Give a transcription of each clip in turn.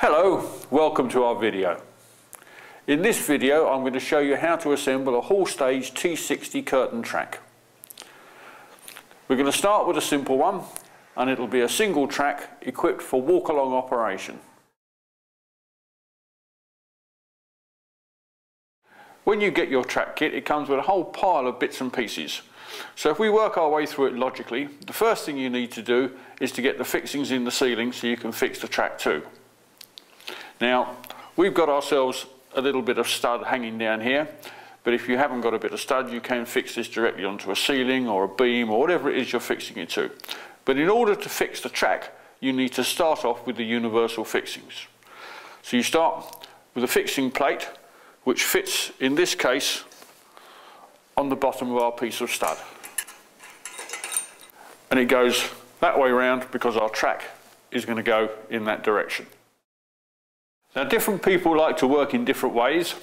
Hello, welcome to our video. In this video I'm going to show you how to assemble a Hall Stage T60 curtain track. We're going to start with a simple one, and it'll be a single track equipped for walk-along operation. When you get your track kit, it comes with a whole pile of bits and pieces. So if we work our way through it logically, the first thing you need to do is to get the fixings in the ceiling so you can fix the track too. Now, we've got ourselves a little bit of stud hanging down here, but if you haven't got a bit of stud, you can fix this directly onto a ceiling or a beam or whatever it is you're fixing it to. But in order to fix the track, you need to start off with the universal fixings. So you start with a fixing plate, which fits, in this case, on the bottom of our piece of stud. And it goes that way round because our track is going to go in that direction. Now, different people like to work in different ways.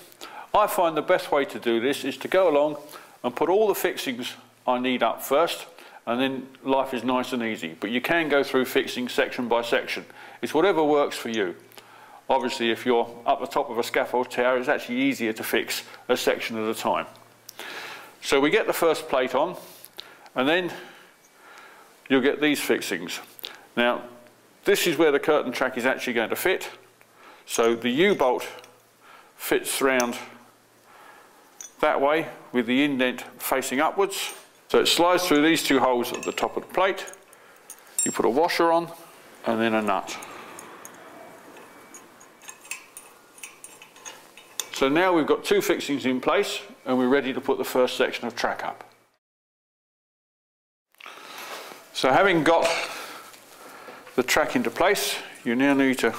I find the best way to do this is to go along and put all the fixings I need up first, and then life is nice and easy. But you can go through fixing section by section. It's whatever works for you. Obviously, if you're up the top of a scaffold tower, it's actually easier to fix a section at a time. So we get the first plate on, and then you'll get these fixings. Now, this is where the curtain track is actually going to fit. So the U-bolt fits round that way with the indent facing upwards. So it slides through these two holes at the top of the plate. You put a washer on and then a nut. So now we've got two fixings in place and we're ready to put the first section of track up. So having got the track into place, you now need to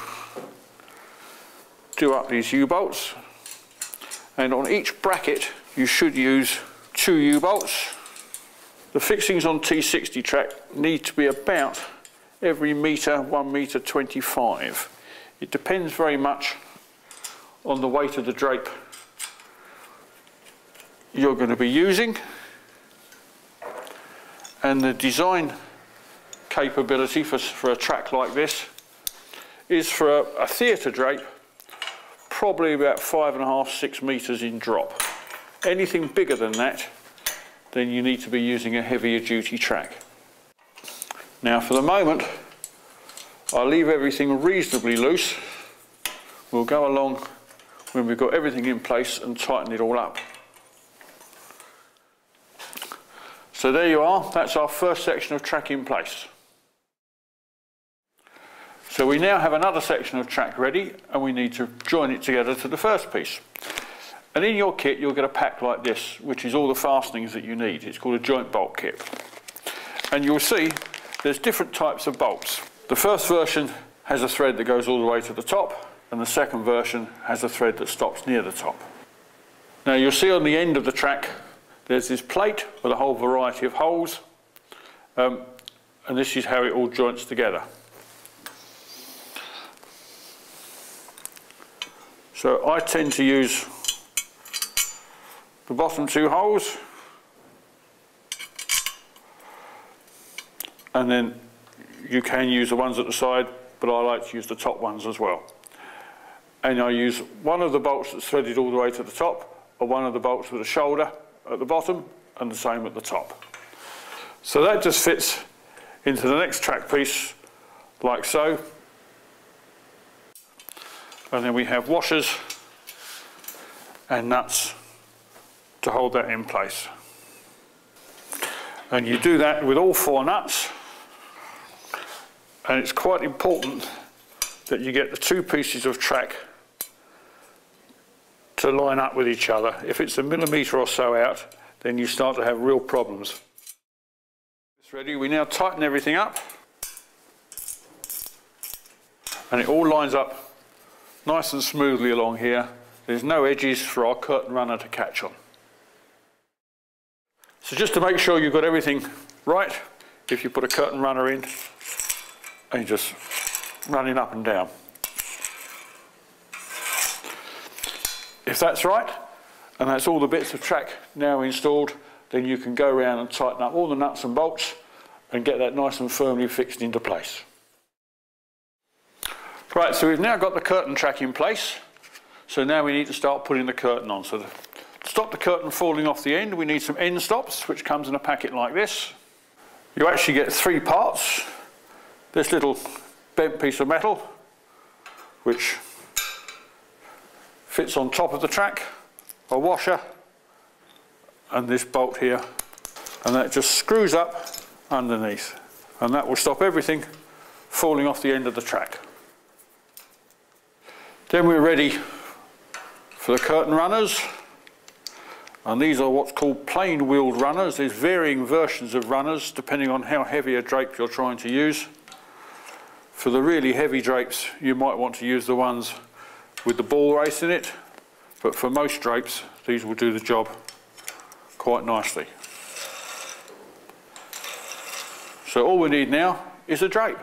do up these U-bolts, and on each bracket you should use two U-bolts. The fixings on T60 track need to be about every metre, 1.25 metres. It depends very much on the weight of the drape you're going to be using and the design capability for a track like this is for a theatre drape probably about 5.5–6 metres in drop. Anything bigger than that, then you need to be using a heavier duty track. Now for the moment, I'll leave everything reasonably loose. We'll go along when we've got everything in place and tighten it all up. So there you are, that's our first section of track in place. So we now have another section of track ready, and we need to join it together to the first piece. And in your kit you'll get a pack like this, which is all the fastenings that you need. It's called a joint bolt kit. And you'll see there's different types of bolts. The first version has a thread that goes all the way to the top, and the second version has a thread that stops near the top. Now you'll see on the end of the track there's this plate with a whole variety of holes, and this is how it all joints together. So I tend to use the bottom two holes and then you can use the ones at the side, but I like to use the top ones as well. And I use one of the bolts that's threaded all the way to the top or one of the bolts with a shoulder at the bottom and the same at the top. So that just fits into the next track piece like so. And then we have washers and nuts to hold that in place. And you do that with all four nuts, and it's quite important that you get the two pieces of track to line up with each other. If it's a millimetre or so out, then you start to have real problems. It's ready. We now tighten everything up and it all lines up nice and smoothly along here. There's no edges for our curtain runner to catch on. So just to make sure you've got everything right, if you put a curtain runner in and you just run it up and down. If that's right, and that's all the bits of track now installed, then you can go around and tighten up all the nuts and bolts and get that nice and firmly fixed into place. Right, so we've now got the curtain track in place, so now we need to start putting the curtain on. So to stop the curtain falling off the end, we need some end stops, which comes in a packet like this. You actually get three parts. This little bent piece of metal, which fits on top of the track, a washer, and this bolt here, and that just screws up underneath, and that will stop everything falling off the end of the track. Then we're ready for the curtain runners, and these are what's called plain wheeled runners. There's varying versions of runners depending on how heavy a drape you're trying to use. For the really heavy drapes you might want to use the ones with the ball race in it, but for most drapes these will do the job quite nicely. So all we need now is a drape.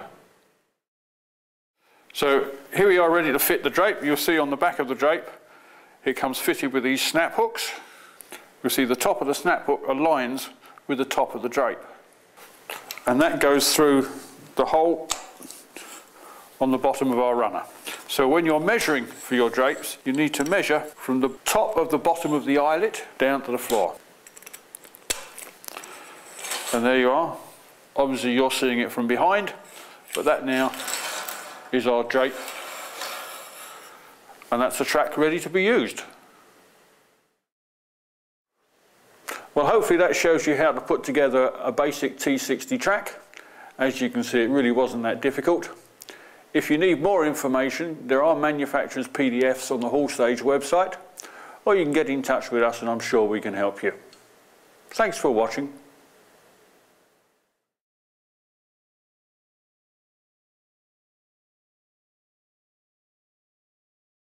So here we are ready to fit the drape. You'll see on the back of the drape it comes fitted with these snap hooks. You'll see the top of the snap hook aligns with the top of the drape, and that goes through the hole on the bottom of our runner. So when you're measuring for your drapes, you need to measure from the top of the bottom of the eyelet down to the floor. And there you are. Obviously you're seeing it from behind, but that now is our drape, and that's the track ready to be used. Well, hopefully that shows you how to put together a basic T60 track. As you can see, it really wasn't that difficult. If you need more information, there are manufacturers' PDFs on the Hall Stage website, or you can get in touch with us and I'm sure we can help you. Thanks for watching.